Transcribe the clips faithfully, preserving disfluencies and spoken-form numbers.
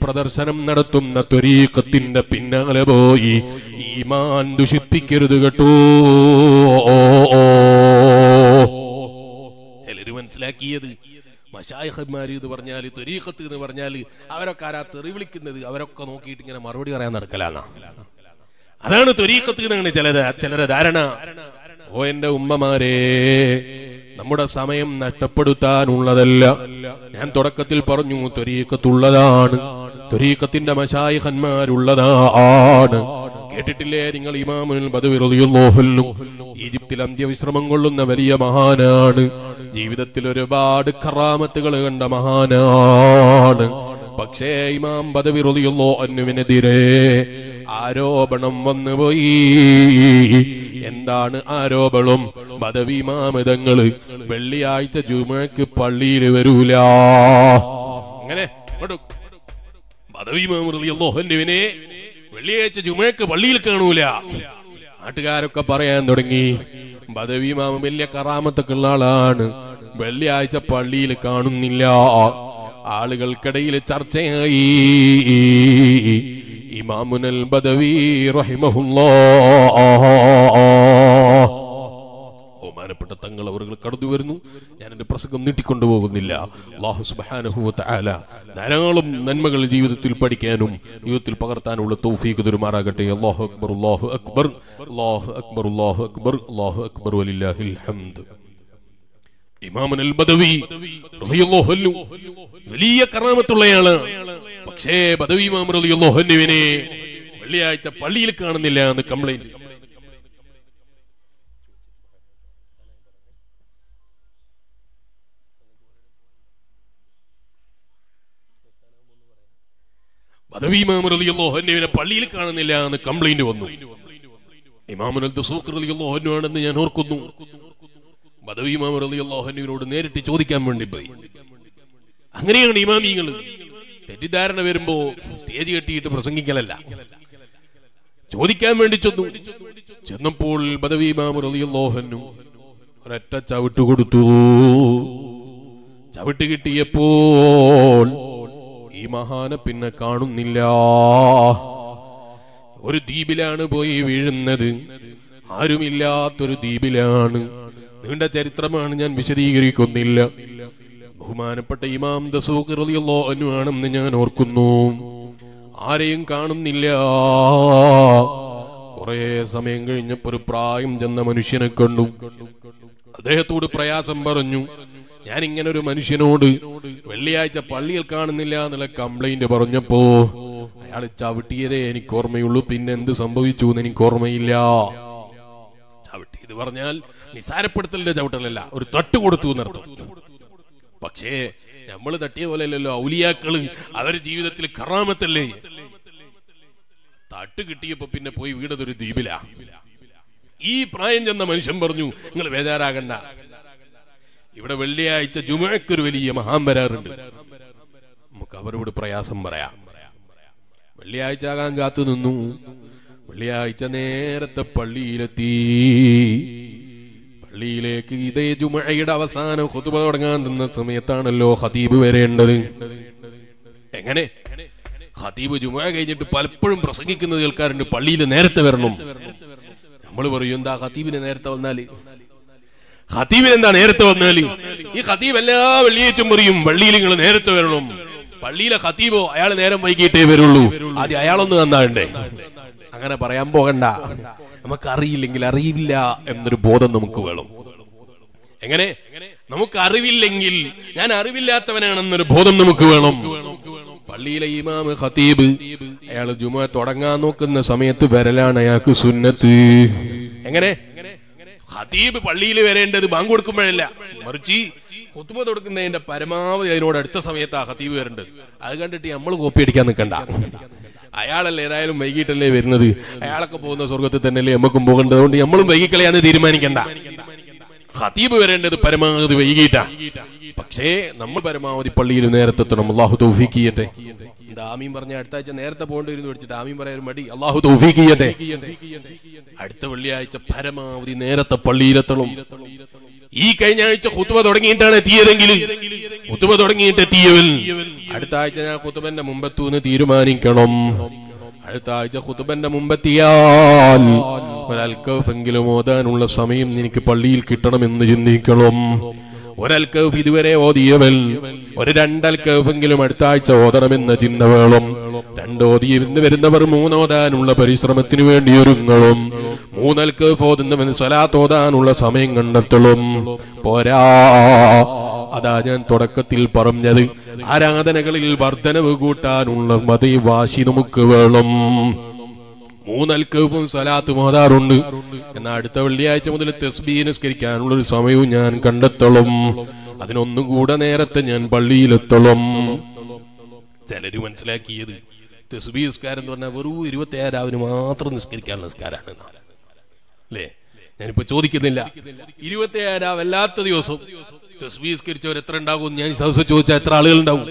പ്രദർശനം നടത്തുന്ന ത്വരീഖത്തിന്റെ പിന്നാലെ പോയി ഈമാൻ ദുഷിപ്പിക്കരുത് കേട്ടോ. ചിലര് മനസ്സിലാക്കിയത് മശായിഖുമാര് എന്ന് പറഞ്ഞാല് ത്വരീഖത്ത് എന്ന് പറഞ്ഞാല് അവരൊക്കെ ആരാ തെറി വിളിക്കുന്നത് അവരൊക്കെ നോക്കിയിട്ട് ഇങ്ങനെ മറുപടി പറയാൻ നടക്കലാന്നാ. അതാണ് ത്വരീഖത്ത് എന്നാണ് ചില ചിലരെ ധാരണ. ഓ എന്റെ ഉമ്മമാരെ, നമ്മുടെ സമയം നഷ്ടപ്പെടുത്താനുള്ളതല്ല. ഞാൻ തുടക്കത്തിൽ പറഞ്ഞു, ത്വരീഖത്തുള്ളതാണ്, ത്വരീഖത്തിന്റെ മശായിഖന്മാരുള്ളതാണ്. കേട്ടിട്ടില്ലേ നിങ്ങൾ, ഇമാമുൽ ബദവി റളിയല്ലാഹു അൻഹു ഈജിപ്തിൽ അന്ത്യവിശ്രമം കൊള്ളുന്ന വലിയ മഹാനാണ്. ജീവിതത്തിൽ ഒരുപാട് കറാമത്തുകൾ കണ്ട മഹാനാണ്. പക്ഷേ ഇമാം ബദവി റളിയല്ലാഹു അൻഹുവിനെതിരെ ആരോപണം വന്നുപോയി. എന്താണ് ആരോപണം? ബദവി ഇമാമിതങ്ങള് വെള്ളിയാഴ്ച ജുമുഅക്ക് പള്ളിയിൽ വരൂല. അങ്ങനെ ബദവി ഇമാം റളിയല്ലാഹു അൻഹുവിനെ വെള്ളിയാഴ്ച ജുമുഅക്ക് പള്ളിയിൽ കാണൂല. നാട്ടുകാരൊക്കെ പറയാൻ തുടങ്ങി, ബദവി ഇമാം വലിയ കറാമത്തൊക്കെ ഉള്ള ആളാണ്, വെള്ളിയാഴ്ച പള്ളിയിൽ കാണുന്നില്ല. ആളുകൾക്കിടയിൽ ചർച്ചയായി. ഇമാമുൽ ബദവി റഹിമഹുല്ലാഹ് ബഹുമാനപ്പെട്ട തങ്ങൾ അവർ കടന്നു വരുന്നു. ഞാൻ എന്റെ പ്രസംഗം നീട്ടിക്കൊണ്ടു പോകുന്നില്ല. അല്ലാഹു സുബ്ഹാനഹു വ തആല ധാരാളം നന്മകൾ ജീവിതത്തിൽ പഠിക്കാനും ജീവിതത്തിൽ പകർത്താനുള്ള തൗഫീഖ് തരുമാറാകട്ടെ. അല്ലാഹു അക്ബർ, അല്ലാഹു അക്ബർ, അല്ലാഹു അക്ബർ, അല്ലാഹു അക്ബർ, അല്ലാഹു അക്ബർ, വലില്ലാഹിൽ ഹംദ്. ഇമാമുൽ ബദവി റളിയല്ലാഹു അൻഹു വലിയ കറാമത്തുള്ളയാള്. പക്ഷേ ബദവി ഇമാം റളിയല്ലാഹു അൻഹുവിനെ വെള്ളിയാഴ്ച പള്ളിയിൽ കാണുന്നില്ല എന്ന് കംപ്ലൈന്റ്. ബദവി ഇമാം റളിയല്ലാഹു അൻഹുവിനെ പള്ളിയിൽ കാണുന്നില്ല എന്ന് കംപ്ലൈന്റ് വന്നു. ഇമാമുൽ ദസൂഖ് റളിയല്ലാഹു അൻഹു ആണെന്ന് ഞാൻ ഓർക്കുന്നു. ബദവി ഇമാം റളിയല്ലാഹു അൻഹുവിനോട് നേരിട്ട് ചോദിക്കാൻ വേണ്ടി പോയി. അങ്ങനെയാണ് ഇമാമികൾ. തെറ്റിദ്ധാരണ വരുമ്പോ സ്റ്റേജ് കെട്ടിയിട്ട് പ്രസംഗിക്കലല്ല, ചോദിക്കാൻ വേണ്ടി ചെന്നു. ചെന്നപ്പോൾ ബദവി ഇമാം റളിയല്ലാഹു അൻഹു ഒരൊറ്റ ചവിട്ട് കൊടുത്തു. ചവിട്ട് കിട്ടിയപ്പോൾ ഈ മഹാനെ പിന്നെ കാണുന്നില്ല. ഒരു ദ്വീപിലാണ് പോയി വീഴുന്നത്. ആരുമില്ലാത്തൊരു ദ്വീപിലാണ്. നീണ്ട ചരിത്രമാണ്, ഞാൻ വിശദീകരിക്കുന്നില്ല. ബഹുമാനപ്പെട്ട ഇമാം ദസൂഖ് റളിയല്ലാഹു അൻഹു ആണെന്ന് ഞാൻ ഓർക്കുന്നു. ആരെയും കാണുന്നില്ല. കുറെ സമയം കഴിഞ്ഞപ്പോ ഒരു പ്രായം ചെന്ന മനുഷ്യനെ കണ്ടു. അദ്ദേഹത്തോട് പ്രയാസം പറഞ്ഞു, ഞാൻ ഇങ്ങനെ ഒരു മനുഷ്യനോട് വെള്ളിയാഴ്ച പള്ളിയിൽ കാണുന്നില്ല എന്നുള്ള കംപ്ലൈന്റ് പറഞ്ഞപ്പോ അയാൾ ചവിട്ടിയതേ എനിക്ക് ഓർമ്മയുള്ളൂ, പിന്നെ എന്ത് സംഭവിച്ചു എന്ന് എനിക്ക് ഓർമ്മയില്ല. ചവിട്ടി ഇത് പറഞ്ഞാൽ നിസാരപ്പെടുത്തലിന്റെ ചവിട്ടലല്ല, ഒരു തട്ട് കൊടുത്തു എന്നർത്ഥം. പക്ഷേ നമ്മള് തട്ടിയ പോലെ അല്ലല്ലോ ഔലിയാക്കള്. അവര് ജീവിതത്തിൽ കറാമത്തല്ലേ. തട്ട് കിട്ടിയപ്പോ പിന്നെ പോയി വീടതൊരു ദ്വീപിലാ. ഈ പ്രായം ചെന്ന മനുഷ്യൻ പറഞ്ഞു, നിങ്ങൾ ബേജാറാകണ്ട, ഇവിടെ വെള്ളിയാഴ്ച ജുമുഅക്കൊരു വലിയ മഹാൻ വരാറുണ്ട്, നമുക്ക് അവരോട് പ്രയാസം പറയാം. വെള്ളിയാഴ്ച ആകാൻ കാത്തു നിന്നു. വെള്ളിയാഴ്ച നേരത്തെ പള്ളിയിലെത്തി. പള്ളിയിലേക്ക് ഇതേ ജുമുഅയുടെ അവസാനം ഖുതുബ തുടങ്ങാൻ നിന്ന സമയത്താണല്ലോ ഖതീബ് വരേണ്ടത്. എങ്ങനെ ഖതീബ് ജുമുഅ കഴിഞ്ഞിട്ട് പലപ്പോഴും പ്രസംഗിക്കുന്നത് കേൾക്കാറുണ്ട്, പള്ളിയിൽ നേരത്തെ വരണം. നമ്മൾ പറയും, എന്താ ഖതീബിനെ നേരത്തെ വന്നാല്, ഖതീബിന് എന്താ നേരത്തെ വന്നാല്? ഈ ഖതീബ് എല്ലാ വെള്ളിയാഴ്ചയും പറയും, പള്ളിയിൽ നിങ്ങൾ നേരത്തെ വരണം. പള്ളിയിലെ ഖതീബോ അയാൾ നേരം വൈകിട്ടേ വരുള്ളൂ, ആദ്യം അയാളൊന്ന് നന്നാകണ്ടേ. അങ്ങനെ പറയാൻ പോകണ്ട, നമുക്കറിയില്ലെങ്കിൽ അറിയില്ല എന്നൊരു ബോധം നമുക്ക് വേണം. എങ്ങനെ നമുക്ക് അറിവില്ലെങ്കിൽ ഞാൻ അറിവില്ലാത്തവനാണെന്നൊരു ബോധം നമുക്ക് വേണം. പള്ളിയിലെ ഇമാം ഖതീബ് അയാൾ ജുമുഅ തുടങ്ങാൻ നോക്കുന്ന സമയത്ത് വരലാണ് അയാൾക്ക് സുന്നത്ത്. എങ്ങനെ ഖതീബ് പള്ളിയിൽ വരേണ്ടത് ബാങ്ക് കൊടുക്കുമ്പോഴല്ല, മറിച്ച് ഖുത്ബ കൊടുക്കുന്നതിന്റെ പരമാവധി അതിനോട് അടുത്ത സമയത്താണ് ഖതീബ് വരേണ്ടത്. അത് കണ്ടിട്ട് നമ്മൾ കോപ്പി അടിക്കാൻ നിൽക്കണ്ട. അയാളല്ലേ ഏതായാലും വൈകിട്ടല്ലേ വരുന്നത്, അയാളൊക്കെ പോകുന്ന സ്വർഗത്തിൽ തന്നെയല്ലേ നമ്മക്കും പോകേണ്ടത്, അതുകൊണ്ട് നമ്മളും വൈകിക്കളയാന്ന് തീരുമാനിക്കണ്ട. ഖതീബ് വരേണ്ടത് പരമാവധി വൈകിട്ടാ. പക്ഷേ നമ്മൾ പരമാവധി പള്ളിയിൽ നേരത്തെ എത്തണം. അല്ലാഹു തൗഫീഖ് ചെയ്യട്ടെ. ആമീൻ പറഞ്ഞ അടുത്ത ആഴ്ച നേരത്തെ പോകേണ്ടിരുന്നു വെച്ചിട്ട് ആമീൻ പറയാൻ മടി. അല്ലാഹു തൗഫീഖ് ചെയ്യട്ടെ. അടുത്ത വെള്ളിയാഴ്ച പരമാവധി നേരത്തെ പള്ളിയിലെത്തണം. ഈ കഴിഞ്ഞ ആഴ്ച ഖുത്ബ തുടങ്ങിയിട്ടാണ് എത്തിയതെങ്കിൽ ഖുത്ബ തുടങ്ങിയിട്ട് എത്തിയവൻ അടുത്ത ആഴ്ച ഞാൻ ഖുതുബന്റെ മുമ്പത്തൂന്ന് തീരുമാനിക്കണം. അടുത്ത ആഴ്ച ഖുതുബന്റെ മുമ്പെത്തിയാൽ ഒരൽക്കഫെങ്കിലും ഓതാനുള്ള സമയം എനിക്ക് പള്ളിയിൽ കിട്ടണമെന്ന് ചിന്തിക്കണം. ഒരൽക്കഫ് ഇതുവരെ ഓതിയവൽ ഒരു രണ്ടൽക്കഫെങ്കിലും അടുത്ത ആഴ്ച ഓതണമെന്ന ചിന്ത വേണം. രണ്ടോതിയ വരുന്നവർ മൂന്നോതാനുള്ള പരിശ്രമത്തിന് വേണ്ടി ഒരുങ്ങളും മൂന്നൽക്ക് ഓതുന്നവന് സ്വലാത്ത് ഓതാനുള്ള സമയം കണ്ടെത്തലും പോരാ. അതാ ഞാൻ തുടക്കത്തിൽ പറഞ്ഞത്, ആരാധനകളിൽ വർധനവ് കൂട്ടാനുള്ള മതി വാശി നമുക്ക് വേണം. മൂന്നൽക്കും സ്വലാത്ത് ഓതാറുണ്ട്, എന്നാൽ അടുത്ത വെള്ളിയാഴ്ച മുതൽ തസ്ബീഹ് നിസ്കരിക്കാനുള്ള ഒരു സമയവും ഞാൻ കണ്ടെത്തണം. അതിനൊന്നും കൂടെ നേരത്തെ ഞാൻ പള്ളിയിലെത്തണം. ചിലര് മനസ്സിലാക്കിയത് തസ്ബീഹ് നിസ്കാരം എന്ന് പറഞ്ഞാൽ വെറും ഇരുപത്തി ഏഴാവിന് മാത്രം നിസ്കരിക്കാനുള്ള നിസ്കാരമാണ് അല്ലേ. ഞാനിപ്പോ ചോദിക്കുന്നില്ല, ഇരുപത്തി ഏഴാവ് അല്ലാത്ത ദിവസം തസ്ബീഹ് നിസ്കരിച്ചവർ എത്ര ഉണ്ടാകും? ഞാൻ സദസ്സ് ചോദിച്ചാൽ എത്ര ആളുകൾ ഉണ്ടാവും?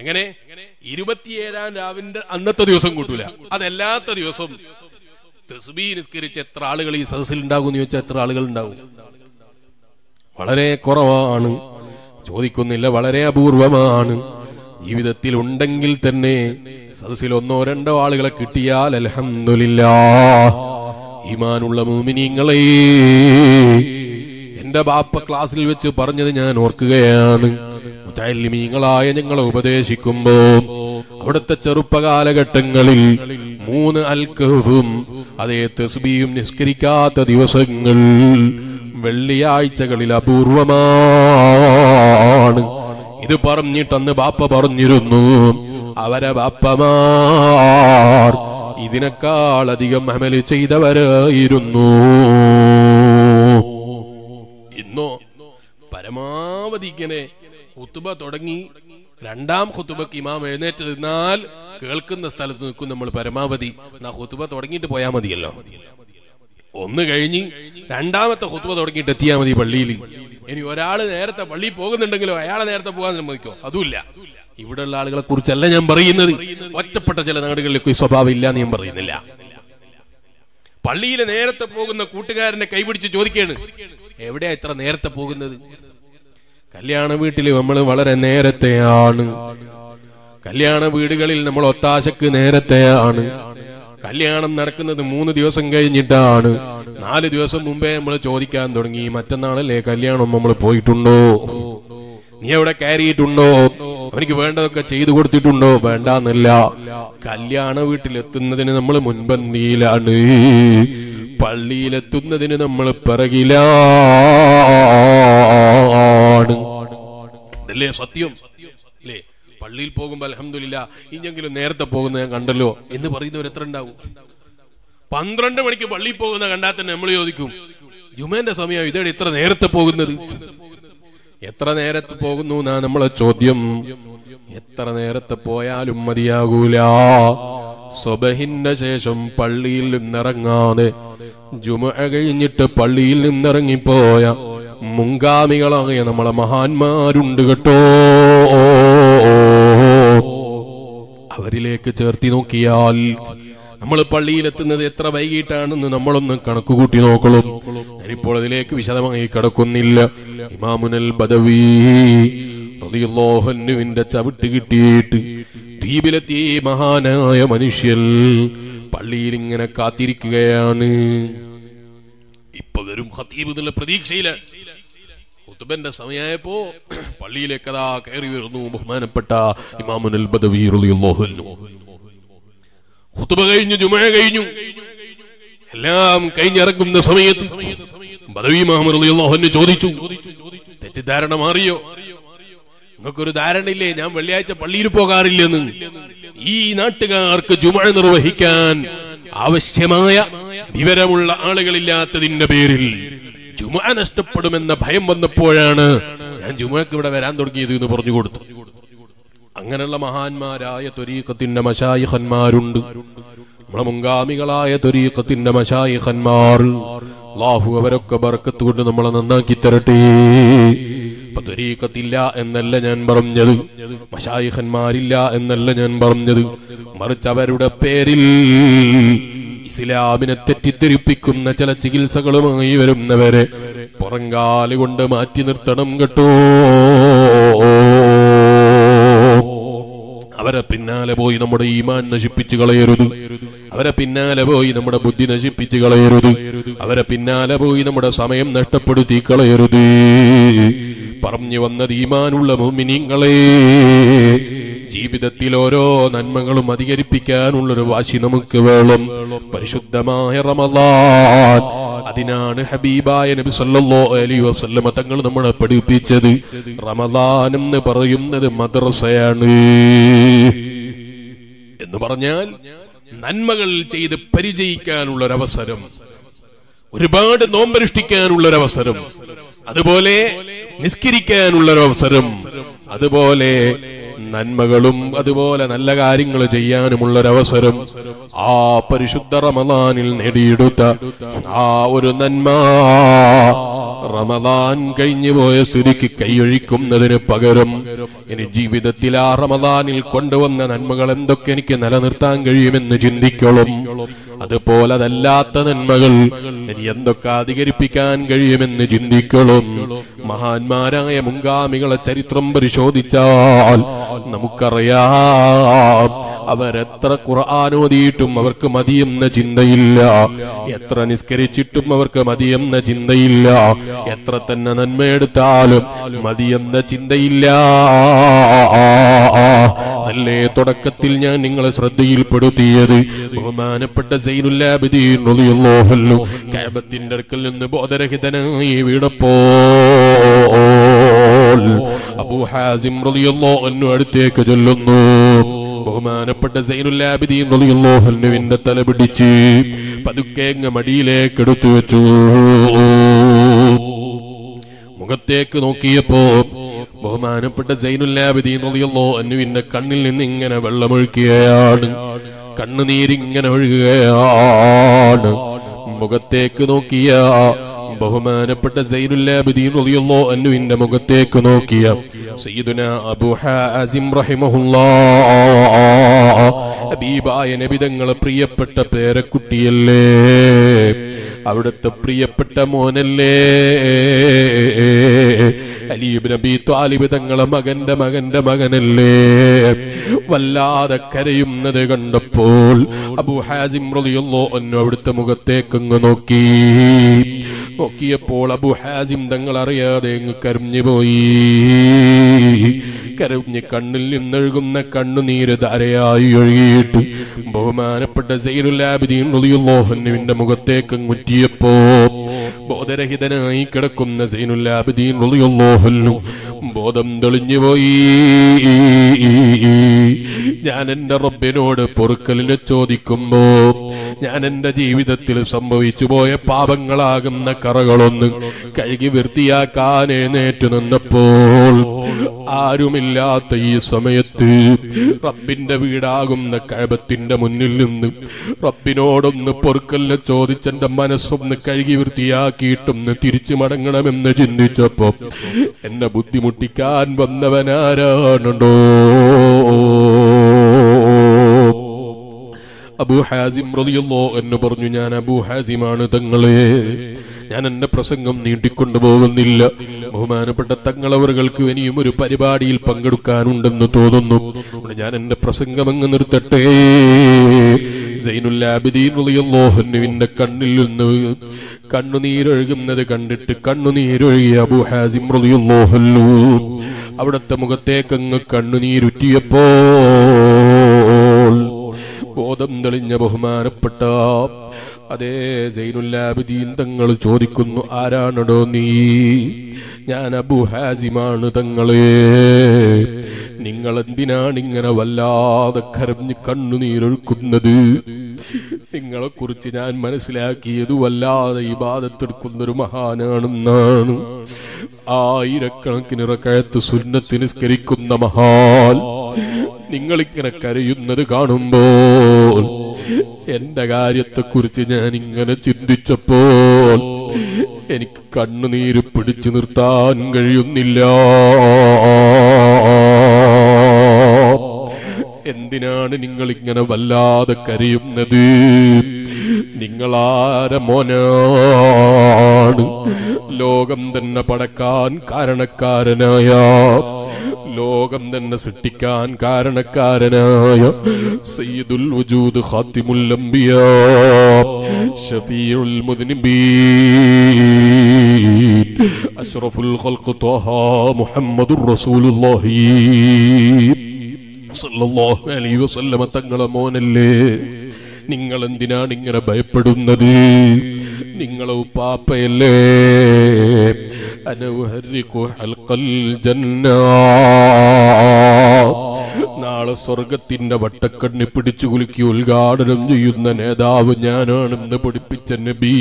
എങ്ങനെ? ഇരുപത്തിയേഴാം രാവിന്റെ അന്നത്തെ ദിവസം കൂട്ടൂല, അതല്ലാത്ത ദിവസം തസ്ബീഹ് നിസ്കരിച്ച് എത്ര ആളുകൾ ഈ സദസ്സിൽ ഉണ്ടാകും എന്ന് ചോദിച്ചാൽ എത്ര ആളുകൾ ഉണ്ടാവും? വളരെ കുറവാണ്. ചോദിക്കുന്നില്ല, വളരെ അപൂർവമാണ്. ജീവിതത്തിൽ ഉണ്ടെങ്കിൽ തന്നെ സദസ്സിൽ ഒന്നോ രണ്ടോ ആളുകളെ കിട്ടിയാൽ അൽഹംദുലില്ലാഹ്. ഈമാനുള്ള മുഅ്മിനീങ്ങളെ, എന്റെ ബാപ്പ ക്ലാസ്സിൽ വെച്ച് പറഞ്ഞത് ഞാൻ ഓർക്കുകയാണ്. മുതഅല്ലിമീങ്ങളായ ഞങ്ങളെ ഉപദേശിക്കുമ്പോ അവിടുത്തെ ചെറുപ്പകാലഘട്ടങ്ങളിൽ മൂന്ന് അൽക്കഹും അതേ തസ്ബീഹും നിസ്കരിക്കാത്ത ദിവസങ്ങൾ വെള്ളിയാഴ്ചകളിൽ അപൂർവമാണ്. ഇത് പറഞ്ഞിട്ടന്ന് ബാപ്പ പറഞ്ഞിരുന്നു, അവരെ ബാപ്പമാർ ഇതിനേക്കാൾ അധികം അമല് ചെയ്തവരായിരുന്നു. ഇന്നോ പരമാവധി ഇങ്ങനെ ഖുതുബ തുടങ്ങി രണ്ടാം ഖുതുബക്ക് ഇമാം എഴുന്നേറ്റ് നിന്നാൽ കേൾക്കുന്ന സ്ഥലത്ത് നിൽക്കും നമ്മൾ പരമാവധി. എന്നാ ഖുതുബ തുടങ്ങിയിട്ട് പോയാൽ മതിയല്ലോ, ഒന്ന് കഴിഞ്ഞ് രണ്ടാമത്തെ ഖുതുബ തുടങ്ങിയിട്ട് എത്തിയാൽ മതി പള്ളിയിൽ. ഇനി ഒരാൾ നേരത്തെ പള്ളിയിൽ പോകുന്നുണ്ടെങ്കിലോ അയാളെ നേരത്തെ പോകാൻ സമ്മതിക്കോ? അതുമില്ല. ഇവിടെയുള്ള ആളുകളെ കുറിച്ചല്ല ഞാൻ പറയുന്നത്, ഒറ്റപ്പെട്ട ചില നാടുകളിലേക്ക് ഈ സ്വഭാവം ഇല്ല എന്ന് ഞാൻ പറയുന്നില്ല. പള്ളിയിലെ നേരത്തെ പോകുന്ന കൂട്ടുകാരനെ കൈപിടിച്ച് ചോദിക്കുകയാണ്, എവിടെയാ ഇത്ര നേരത്തെ പോകുന്നത്? കല്യാണ വീട്ടിൽ നമ്മൾ വളരെ നേരത്തെയാണ്, കല്യാണ വീടുകളിൽ നമ്മൾ ഒത്താശക്ക് നേരത്തെയാണ്. കല്യാണം നടക്കുന്നത് മൂന്ന് ദിവസം കഴിഞ്ഞിട്ടാണ്. നാല് ദിവസം മുമ്പേ നമ്മൾ ചോദിക്കാൻ തുടങ്ങി, മറ്റന്നാളല്ലേ കല്യാണം, നമ്മൾ പോയിട്ടുണ്ടോ, നീ അവിടെ കയറിയിട്ടുണ്ടോ, അവനിക്ക് വേണ്ടതൊക്കെ ചെയ്തു കൊടുത്തിട്ടുണ്ടോ? വേണ്ടാന്നല്ല, കല്യാണ വീട്ടിലെത്തുന്നതിന് നമ്മൾ മുൻപന്തിയിലാണ്, പള്ളിയിലെത്തുന്നതിന് നമ്മൾ പിറകിലാണ്. അതല്ലേ സത്യം അല്ലേ? പള്ളിയിൽ പോകുമ്പോ അൽഹംദുലില്ലാഹ് ഇനിയെങ്കിലും നേരത്തെ പോകുന്ന ഞാൻ കണ്ടല്ലോ എന്ന് പറയുന്നവർ എത്ര ഉണ്ടാവും? പന്ത്രണ്ട് മണിക്ക് പള്ളിയിൽ പോകുന്ന കണ്ടാൽ തന്നെ നമ്മൾ ചോദിക്കും, ജുമേന്റെ സമയം ഇതേടെ ഇത്ര നേരത്തെ പോകുന്നത്? എത്ര നേരത്തെ പോകുന്നു എന്നാ നമ്മളെ ചോദ്യം. എത്ര നേരത്തെ പോയാലും മതിയാകൂല. സുബ്ഹിന്റെ ശേഷം പള്ളിയിൽ നിന്നിറങ്ങാതെ ജുമുഅ കഴിഞ്ഞിട്ട് പള്ളിയിൽ നിന്നിറങ്ങിപ്പോയ മുൻഗാമികളായ നമ്മളെ മഹാന്മാരുണ്ട് കേട്ടോ. അവരിലേക്ക് ചേർത്തി നോക്കിയാൽ നമ്മൾ പള്ളിയിലെത്തുന്നത് എത്ര വൈകിട്ടാണെന്ന് നമ്മളൊന്ന് കണക്കുകൂട്ടി നോക്കണം. ഞാനിപ്പോൾ അതിലേക്ക് വിശദമായി കടക്കുന്നില്ല. ഇമാമുൽ ബദവി റളിയല്ലാഹു അൻഹുവിന്റെ ചവിട്ട് കിട്ടിയിട്ട് ദ്വീപിലെത്തിയ മഹാനായ മനുഷ്യൻ പള്ളിയിൽ ഇങ്ങനെ കാത്തിരിക്കുകയാണ്. ഇപ്പൊ വരും ഖതീബ് എന്നുള്ള പ്രതീക്ഷയില് ഖുതുബന്റെ സമയമായപ്പോ പള്ളിയിലേക്ക് അതാ കയറി വരുന്നു ബഹുമാനപ്പെട്ട ഇമാമുൽ ബദവി റളിയല്ലാഹു അൻഹു. ഖുതുബ കഴിഞ്ഞു, ജുമുഅ കഴിഞ്ഞു, എല്ലാം കഴിഞ്ഞിറങ്ങുന്ന സമയത്ത് ബദവി മുഹമ്മദ് റളിയല്ലാഹു അൻഹു ചോദിച്ചു, തെറ്റിദ്ധാരണ മാറിയോ? നിങ്ങൾക്കൊരു ധാരണയില്ലേ ഞാൻ വെള്ളിയാഴ്ച പള്ളിയിൽ പോകാറില്ലെന്ന്? ഈ നാട്ടുകാർക്ക് ജുമുഅ നിർവഹിക്കാൻ ആവശ്യമായ വിവരമുള്ള ആളുകളില്ലാത്തതിന്റെ പേരിൽ ജുമുഅ നഷ്ടപ്പെടുമെന്ന ഭയം വന്നപ്പോഴാണ് ഞാൻ ജുമുഅക്ക് ഇവിടെ വരാൻ തുടങ്ങിയത് എന്ന് പറഞ്ഞു കൊടുത്തു. അങ്ങനെയുള്ള മഹാന്മാരായ ത്വരീഖത്തിന്റെ മശായിഖന്മാരുണ്ട്, നമ്മളെ മുൻഗാമികളായ ത്വരീഖത്തിന്റെ മശായിഖന്മാർ. അല്ലാഹു അവരൊക്കെ ബർക്കത്ത് കൊണ്ട് നമ്മളെ നന്നാക്കി തരട്ടെ. ഇപ്പൊ ത്വരീഖത്തില്ല എന്നല്ല ഞാൻ പറഞ്ഞത്, മശായിഖന്മാരില്ല എന്നല്ല ഞാൻ പറഞ്ഞത്, മറിച്ച് അവരുടെ പേരിൽ ഇസ്ലാമിനെ തെറ്റിദ്ധരിപ്പിക്കുന്ന ചില ചികിത്സകളുമായി വരുന്നവരെ പുറങ്കാലുകൊണ്ട് മാറ്റി നിർത്തണം കേട്ടോ. അവരെ പിന്നാലെ പോയി നമ്മുടെ ഈമാൻ നശിപ്പിച്ചു കളയരുത്. അവരെ പിന്നാലെ പോയി നമ്മുടെ ബുദ്ധി നശിപ്പിച്ചു കളയരുത്. അവരെ പിന്നാലെ പോയി നമ്മുടെ സമയം നഷ്ടപ്പെടുത്തി കളയരുത്. പറഞ്ഞു വന്നത് ഈമാനുള്ള മുഅ്മിനീങ്ങളെ, ജീവിതത്തിൽ ഓരോ നന്മകളും അധികരിപ്പിക്കാനുള്ളൊരു വാശി നമുക്ക് വേണം. പരിശുദ്ധമായ റമളാൻ, അതിനാണ് ഹബീബായ നബി സല്ലല്ലാഹു അലൈഹി വസല്ലമ തങ്ങൾ നമ്മളെ പഠിപ്പിച്ചത്. റമളാൻ എന്ന് പറയുന്നത് മദ്രസയാണ് എന്ന് പറഞ്ഞാൽ നന്മകൾ ചെയ്ത് പരിചയിക്കാനുള്ളൊരവസരം, ഒരുപാട് നോമ്പനുഷ്ഠിക്കാനുള്ളൊരവസരം, അതുപോലെ നിസ്കരിക്കാനുള്ളൊരവസരം, അതുപോലെ നന്മകളും അതുപോലെ നല്ല കാര്യങ്ങൾ ചെയ്യാനുമുള്ളൊരവസരം ആ പരിശുദ്ധ റമളാനിൽ നേടിയെടുത്ത ആ ഒരു നന്മ റമളാൻ കഴിഞ്ഞു പോയ സ്ഥിതിക്ക് കൈയൊഴിക്കുന്നതിന് പകരം ഇനി ജീവിതത്തിൽ ആ റമളാനിൽ കൊണ്ടുവന്ന നന്മകൾ എന്തൊക്കെ എനിക്ക് നിലനിർത്താൻ കഴിയുമെന്ന് ചിന്തിക്കണം. അതുപോലെ അതല്ലാത്ത നന്മകൾ ഇനി എന്തൊക്കെ അധികരിപ്പിക്കാൻ കഴിയുമെന്ന് ചിന്തിക്കണം. മഹാന്മാരായ മുൻഗാമികളെ ചരിത്രം പരിശോധിച്ചാൽ നമുക്കറിയാം, അവരെത്ര ഖുർആാനോദിയിട്ടും അവർക്ക് മതിയെന്ന ചിന്തയില്ല, എത്ര നിസ്കരിച്ചിട്ടും അവർക്ക് മതിയെന്ന ചിന്തയില്ല, എത്ര തന്നെ നന്മയെടുത്താലും മതിയെന്ന ചിന്തയില്ല. അല്ലേ തുടക്കത്തിൽ ഞാൻ നിങ്ങളെ ശ്രദ്ധയിൽപ്പെടുത്തിയത് ബഹുമാനപ്പെട്ട സൈനുല്ലാബിദീൻ റളിയല്ലാഹു അൻഹു കഅബത്തിന്റെ അടുക്കൽ നിന്ന് ബോധരഹിതനായി വീണപ്പോൾ അബൂ ഹാസിം റളിയല്ലാഹു അൻഹു അടുത്തേക്ക് ചൊല്ലുന്നു, ബഹുമാനപ്പെട്ട സൈനുല്ലാബിദീൻ റളിയല്ലാഹു അൻഹുവിന്റെ തല പിടിച്ച് പതുക്കെ മടിയിലേക്ക് എടുത്തു വെച്ചു. മുഖത്തേക്ക് നോക്കിയപ്പോ ബഹുമാനപ്പെട്ട സൈനുല്ലാബിദീൻ റളിയല്ലാഹു അൻഹുവിന്റെ കണ്ണിൽ നിന്ന് ഇങ്ങനെ വെള്ളമൊഴുക്കുകയാണ്, കണ്ണുനീരിങ്ങനെ ഒഴുകുകയാണ്. മുഖത്തേക്ക് നോക്കിയ ബഹുമാനപ്പെട്ട സൈനുല്ലാബിദീൻ റളിയല്ലാഹു അൻഹുവിന്റെ മുഖത്തേക്ക് നോക്കിയ സയ്യിദുനാ അബൂ ഹാസിം റഹിമഹുല്ലാഹ്, ഹബീബായ നബി തങ്ങളെ പ്രിയപ്പെട്ട പേരക്കുട്ടിയല്ലേ, അവിടുത്തെ പ്രിയപ്പെട്ട മോനല്ലേ, അലി ഇബ്നു അബീ ത്വാലിബ് തങ്ങളെ മകന്റെ മകന്റെ മകനല്ലേ, വല്ലാതെ കരയുന്നത് കണ്ടപ്പോൾ അബൂ ഹാസിം റളിയല്ലാഹു അൻഹു അവിടുത്തെ മുഖത്തേക്ക് അങ്ങ് നോക്കി. നോക്കിയപ്പോൾ അബൂ ഹാസിം തങ്ങൾ അറിയാതെ അങ്ങ് കരഞ്ഞുപോയി. കരഞ്ഞ് കണ്ണിൽ നിന്നൊഴുകുന്ന കണ്ണുനീര് ധാരയായി ഒഴുകിയിട്ട് ബഹുമാനപ്പെട്ട സൈനുല്ലാബിദീൻ റളിയല്ലാഹു അൻഹുവിന്റെ മുഖത്തേക്ക് മുറ്റിയപ്പോ ബോധരഹിതനായി കിടക്കുന്ന സൈനുല്ലാബിദീൻ റളിയല്ലാഹു അൻഹു ബോധം തെളിഞ്ഞുപോയി. ഞാൻ എന്റെ റബ്ബിനോട് പൊറുക്കലിനെ ചോദിക്കുമ്പോ ഞാൻ എന്റെ ജീവിതത്തിൽ സംഭവിച്ചു പോയ പാപങ്ങളാകുന്ന കറകളൊന്ന് കഴുകി വൃത്തിയാക്കാൻ എഴുന്നേറ്റ് നിന്നപ്പോൾ ആരുമില്ലാത്ത ഈ സമയത്ത് റബ്ബിന്റെ വീടാകുന്ന കഅബത്തിന്റെ മുന്നിൽ നിന്ന് റബ്ബിനോടൊന്ന് പൊറുക്കലിനെ ചോദിച്ചെന്റെ മനസ്സൊന്ന് കഴുകി വൃത്തിയാക്കിയിട്ടൊന്ന് തിരിച്ചു മടങ്ങണമെന്ന് ചിന്തിച്ചപ്പോ എന്നെ ബുദ്ധിമുട്ടിക്കാൻ വന്നവനാരാണോ? അബൂ ഹാസിം റളിയല്ലാഹു അൻഹു പറഞ്ഞു, ഞാൻ അബൂ ഹാസിമാണ് തങ്ങളെ, ഞാൻ എന്റെ പ്രസംഗം നീട്ടിക്കൊണ്ടുപോകുന്നില്ല. ബഹുമാനപ്പെട്ട തങ്ങളവർക്ക് ഇനിയും ഒരു പരിപാടിയിൽ പങ്കെടുക്കാനുണ്ടെന്ന് തോന്നുന്നു, ഞാൻ എന്റെ പ്രസംഗം അങ്ങ് നിർത്തട്ടെ. സൈനുല്ലാബിദീൻ റളിയല്ലാഹു അൻഹുവിന്റെ കണ്ണിൽ നിന്ന് കണ്ണുനീരൊഴുകുന്നത് കണ്ടിട്ട് കണ്ണുനീരൊഴുകിയ അബൂ ഹാസിം റളിയല്ലാഹു അൻഹു അവിടുത്തെ മുഖത്തേക്കങ്ങ് കണ്ണുനീരുറ്റിയപ്പോ ബോധം തെളിഞ്ഞ ബഹുമാനപ്പെട്ട അതേ സൈനുല്ലാബിദീൻ തങ്ങൾ ചോദിക്കുന്നു, ആരാണടോ നീ? ഞാൻ അബൂ ഹാസിമാണ് തങ്ങളെ. നിങ്ങൾ എന്തിനാണിങ്ങനെ വല്ലാതെ കരഞ്ഞ് കണ്ണുനീരൊഴുക്കുന്നത്? നിങ്ങളെ കുറിച്ച് ഞാൻ മനസ്സിലാക്കിയത് വല്ലാതെ ഇബാദത്തെടുക്കുന്നൊരു മഹാനാണെന്നാണ്. ആയിരക്കണക്കിന് റകഅത്ത് സുന്നത്ത് നിസ്കരിക്കുന്ന മഹാൻ നിങ്ങളിങ്ങനെ കരയുന്നത് കാണുമ്പോൾ എന്റെ കാര്യത്തെക്കുറിച്ച് ഞാൻ ഇങ്ങനെ ചിന്തിച്ചപ്പോൾ എനിക്ക് കണ്ണുനീര് പിടിച്ചു നിർത്താൻ കഴിയുന്നില്ല. എന്തിനാണ് നിങ്ങളിങ്ങനെ വല്ലാതെ കരയുന്നത്? നിങ്ങളാരെ മോനാണ്? ലോകം തന്നെ പടക്കാൻ കാരണക്കാരനായ Logam than Sittikan Karana Karanaya Sayyidul Wujud Khatimul Anbiya Shafi'ul Mudhnibin Ashraful Khalq Taha Muhammadur Rasulullah Sallallahu Alaihi Wasallam Tangala Monale Ningalandina Ningara Baipadunadi Ningalo Papa Ele Anuhariku Halkal Jannah Nala Sorgatinda Vatakani Pudichul Garden Yudaneda Vajana and the Pudipitanabi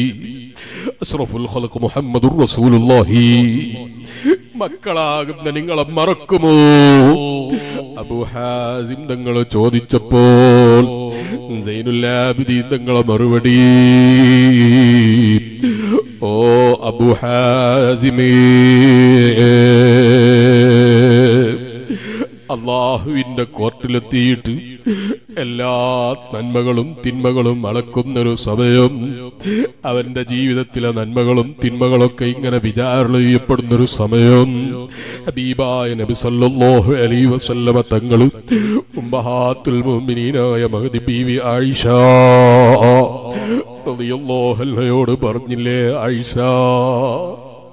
Asraful Khalq Muhammadur Rasulullahi Makalag the Ningal of Marakumu Abu Hazim Dangala Chodi Chapol Zainul Abidin Dangala Maruvadi. Oh Abu Hazime, Allah in the quartilatid. Ella, Nanmagalum, Tinmagalum, Malakum, Samayum, Avendaji with the Tilan, Nanmagalum, Tinmagalo King and Abidarli, Purdur Samayum, Abiba and Abisallo, Ali was Salamatangalu, Umbahatul Muminina, Yamadi Bibi Aisha, the Allah, Helioda Barnile, Aisha.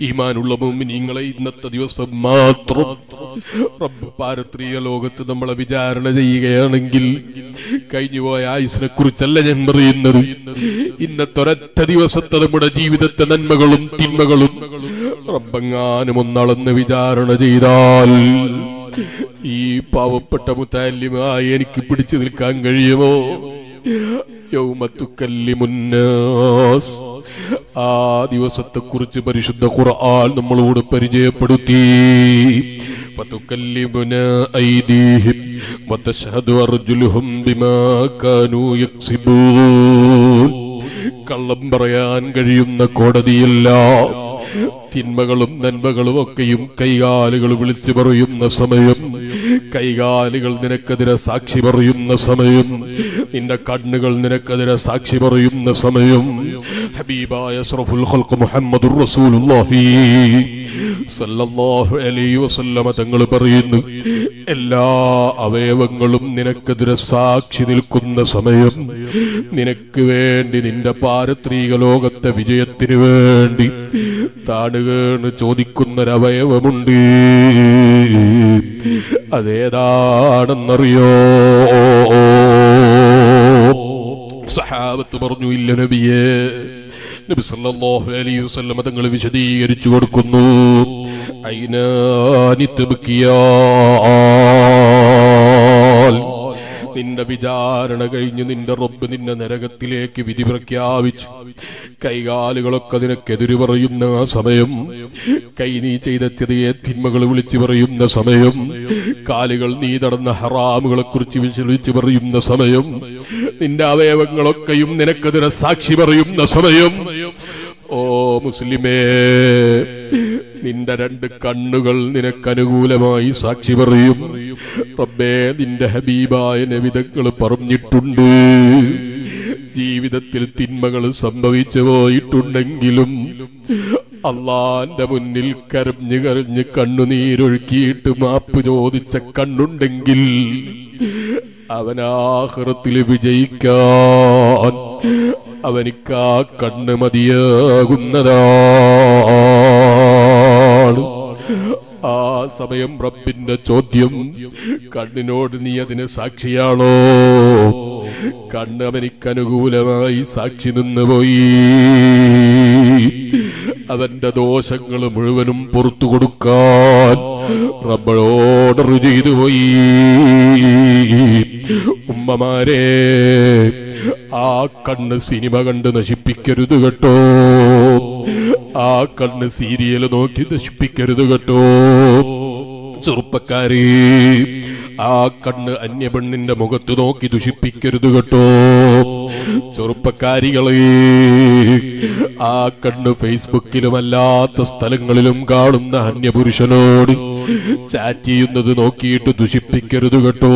Imanul Muminingala Natadios for Matro Rabbatria Logat to the Malavijar and the Yanangil Kaiju eyes and a crucial legendary in the Torret Tadios at the Mudaji with the Tanan Magalum Tin Magalum Rabbangan Munalan Navijar and Ajidal. E power Patamutai Lima and Kipurichil Kangarimo Yomatuka Limunas Adiosata Kurchi Barisha the Kural, the Muluda Perija Paduti Patukalimuna Aidi Patashadu Arjuluhum Bima Kanu Yaksibu Kalambrayan Garium Nakoda Dilla. Tin Magalum, then Magalovakayum, Kaiga, legal Vilchibaruyum, the Samayum, Kaiga, legal Nenekadera Sakshibaruyum, the Samayum, in the Cardinagal Nenekadera Sakshibaruyum, the Samayum, Habiba, Yasraful Khalq Muhammadur Rasulullahi, Sallallahu Alaihi Wasallam Tangalubarin, Ella, Avevangalum, Nenekadera Sakshilkum, the Samayum, Nenekuend in the Paratrigalog at the Vijayatirivendi. Tadagan Chodikunda Ravaya Mundi Adeda Nario Sahabat Barnu Ilanabi Nabisallah Valley Salamatanga Vishadi Richard Kundu Aina Nitabakia. In the Vijar and again in the Robin in the Naragatile, Kividibrakiavich, Kaiga, Ligolokadina Kedurivarayumna Samayum, Kainichi, the Tiriet, Timagalulichivarayumna Samayum, Kaligal Nidar and the Haram, Gulakurchivichivarayumna Samayum, in the Avangolokayum, Nenekadina Sakshivarayumna Samayum. Oh Muslime. Ninda and the Kandugal in a Kanugulama is Sakshivarim, Rabbe in the Habiba and Evidakal Paramnitundu, G with the Tiltin Magal Sambavichevo, Tundangilum, Allah, the Munil Karab Nigar Nikanduni, Rurki to Mapujo, the Chakandundangil, Avana Haratilivijayka. Avanika Kandamadiya Gunnada Ah Samayam Rabbinda Chodyam Kandinod Niyadina Sakshiyano Kandamanikanugulamayi Sakshi Nunnavoyi Avanda Doshangal Muruvanum Purthu Kodukkan Rabbarodu Rujidu Voyi Ummamare Ah, Kanna cinema and the Shippicker the Gato. Ah, Kanna serial no kid the Shippicker the Gato. Surpakari. Ah, Kanna and Neban in the Mogatunoki to Shippicker the Gato. Surpakari. ആ കണ്ണ് ഫേസ്ബുക്കിലുമല്ലാത്ത സ്ഥലങ്ങളിലും കാണുന്ന അന്യപുരുഷനോട് chat ചെയ്യുന്നത് നോക്കിയിട്ട് ദുഷിപ്പിക്കരുത് കേട്ടോ.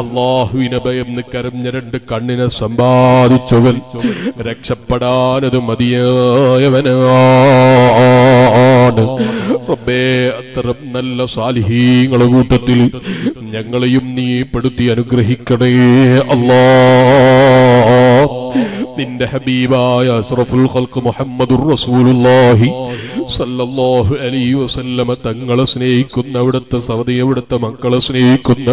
അള്ളാഹുവിനെ ഭയന്ന് കരഞ്ഞ രണ്ട് കണ്ണിനെ സമ്പാദിച്ചവൻ രക്ഷപ്പെടാനത് മതിയായവനാണ്. റബ്ബേ, അത്തരം നല്ല സാലിഹീങ്ങളുടെ കൂട്ടത്തിൽ ഞങ്ങളെയും നീ പെടുത്തി അനുഗ്രഹിക്കണേ അല്ലാ. നിന്റെ ഹബീബായ അസ്റഫുൽ ഖൽഖ് മുഹമ്മദുർ റസൂലുള്ളാഹി സല്ലല്ലാഹു അലൈഹി വസല്ലമ തങ്ങളെ സ്നേഹിക്കുന്ന അവിടുത്തെ സഹോദരി, അവിടുത്തെ മക്കളെ സ്നേഹിക്കുന്ന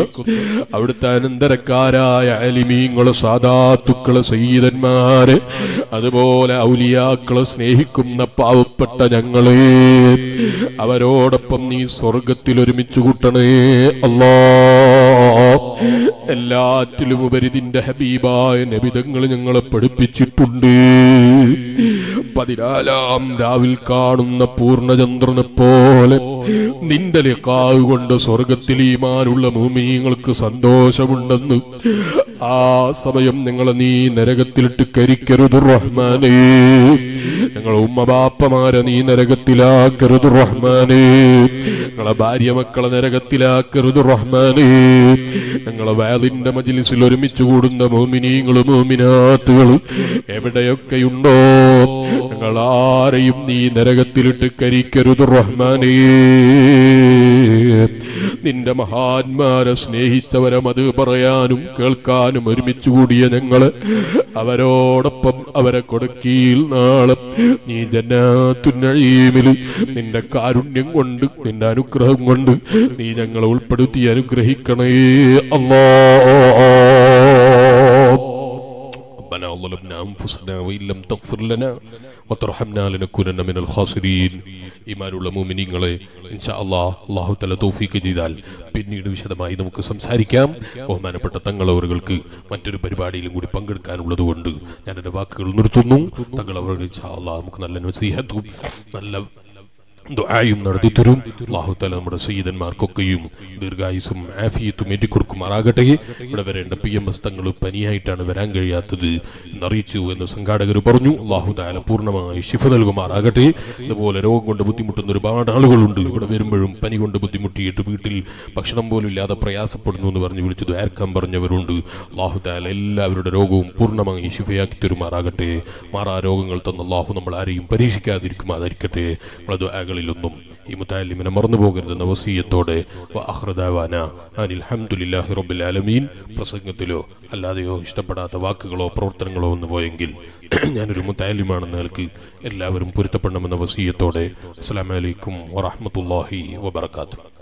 അവിടുത്തെ അനന്തരക്കാരായ അലിമീങ്ങളെ, സാദാത്തുക്കളെ, സയ്യിദന്മാരെ, അതുപോലെ ഔലിയാക്കളെ സ്നേഹിക്കുന്ന പാവപ്പെട്ട ഞങ്ങളെ അവരോടൊപ്പം നീ സ്വർഗത്തിൽ ഒരുമിച്ച് കൂട്ടണേ അല്ലാ. എല്ലാറ്റിലും ഉപരി നിന്റെ ഹബീബായ നബിതങ്ങൾ ഞങ്ങളെ പഠിപ്പിച്ചിട്ടുണ്ട്. പതിനാലാം രാവിൽ കാണുന്ന പൂർണ്ണചന്ദ്രനെ പോലെ നിന്റെ ലിഖാഅ് കൊണ്ട് സ്വർഗത്തിൽ ഈമാനുള്ള മുഅ്മിനീങ്ങൾക്ക് സന്തോഷമുണ്ടെന്ന്. ആ സമയം ഞങ്ങളെ നീ നരകത്തിലിട്ട് കരിക്കരുത് റഹ്മാനേ. ഞങ്ങളെ ഉമ്മ ബാപ്പമാരെ നീ നരകത്തിലാക്കരുത് റഹ്മാനേ. ഞങ്ങളെ ഭാര്യ മക്കളെ നരകത്തിലാക്കരുത് റഹ്മാനേ. ഞങ്ങളെ വഅദിന്റെ മജ്‌ലിസിൽ ഒരുമിച്ച് കൂടുന്ന മുഅ്മിനീങ്ങളും മുഅ്മിനാത്തുകളും എവിടെയൊക്കെയുണ്ടോ ഞങ്ങൾ ആരെയും നീ നരകത്തിലിട്ട് കരിക്കരുത് റഹ്മാനേ. നിന്റെ മഹാന്മാരെ സ്നേഹിച്ചവരെ മത് പറയാനും കേൾക്കാനും ഒരുമിച്ച് കൂടിയ ഞങ്ങള് അവരോടൊപ്പം അവരെ കൊടുക്കീൽ നാളെ നീ ജന്നാത്തുൽ നഈമിൽ നിന്റെ കാരുണ്യം കൊണ്ട്, നിന്റെ അനുഗ്രഹം കൊണ്ട് നീ ഞങ്ങളെ ഉൾപ്പെടുത്തി അനുഗ്രഹിക്കണേ അല്ലാ. ربنا ظلمنا أنفسنا وإن لم تغفر لنا وترحمنا لنكونن من الخاسرين. ഇമാനുള്ള മുഅ്മിനീങ്ങളെ ഇൻഷാ അല്ലാഹ് അല്ലാഹു തആല തൗഫീഖ് ചെയ്താൽ പിന്നീട് വിശദമായി നമുക്ക് സംസാരിക്കാം. ബഹുമാനപ്പെട്ട തങ്ങളവർക്ക് മറ്റൊരു പരിപാടിയിലും കൂടി പങ്കെടുക്കാനുള്ളത് കൊണ്ട് ഞാൻ എൻ്റെ വാക്കുകൾ നിർത്തുന്നു. തങ്ങളവർ ഇൻഷാ അല്ലാഹ് നമുക്ക് നല്ല നസീഹത്തും നല്ല ദുആയും നടത്തി തരും. അല്ലാഹു തആല നമ്മുടെ സയ്യിദന്മാർക്കൊക്കെയും ദീർഘായുസും ആഫിയത്തും ഏറ്റിക്കൊടുക്കുമാറാകട്ടെ. ഇവിടെ വരേണ്ട പി എം എസ് തങ്ങൾ പനിയായിട്ടാണ് വരാൻ കഴിയാത്തത് എന്നറിയിച്ചു എന്ന് സംഘാടകർ പറഞ്ഞു. അല്ലാഹു തആല പൂർണ്ണമായി ശിഫ നൽകുമാറാകട്ടെ. അതുപോലെ രോഗം കൊണ്ട് ബുദ്ധിമുട്ടുന്ന ഒരുപാട് ആളുകളുണ്ട്. ഇവിടെ വരുമ്പോഴും പനി കൊണ്ട് ബുദ്ധിമുട്ടിയിട്ട് വീട്ടിൽ ഭക്ഷണം പോലും ഇല്ലാതെ പ്രയാസപ്പെടുന്നു എന്ന് പറഞ്ഞ് വിളിച്ചു ദുആർക്കാൻ പറഞ്ഞവരുണ്ട്. അല്ലാഹു തആല എല്ലാവരുടെ രോഗവും പൂർണ്ണമായി ശിഫയാക്കി തരുമാറാകട്ടെ. മാറാ രോഗങ്ങൾ തന്ന അല്ലാഹു നമ്മൾ ആരെയും പരീക്ഷിക്കാതിരിക്കുമാറാകട്ടെ. നമ്മളെ ദുആകൾ ൊന്നും ഈ മുത്തഅല്ലിമിനെ മറന്നു പോകരുതെന്ന വസിയത്തോടെ വആഖിറു ദഅവാനാ അൽഹംദുലില്ലാഹി റബ്ബിൽ ആലമീൻ. പ്രസംഗത്തിലോ അല്ലാതെയോ ഇഷ്ടപ്പെടാത്ത വാക്കുകളോ പ്രവർത്തനങ്ങളോ ഒന്നു പോയെങ്കിൽ ഞാനൊരു മുത്തഅല്ലിമാണെന്ന് നിലയ്ക്ക് എല്ലാവരും പൊരുത്തപ്പെടണമെന്ന വസിയത്തോടെ അസ്സലാമു അലൈക്കും വറഹ്മത്തുള്ളാഹി വബറകാതുഹു.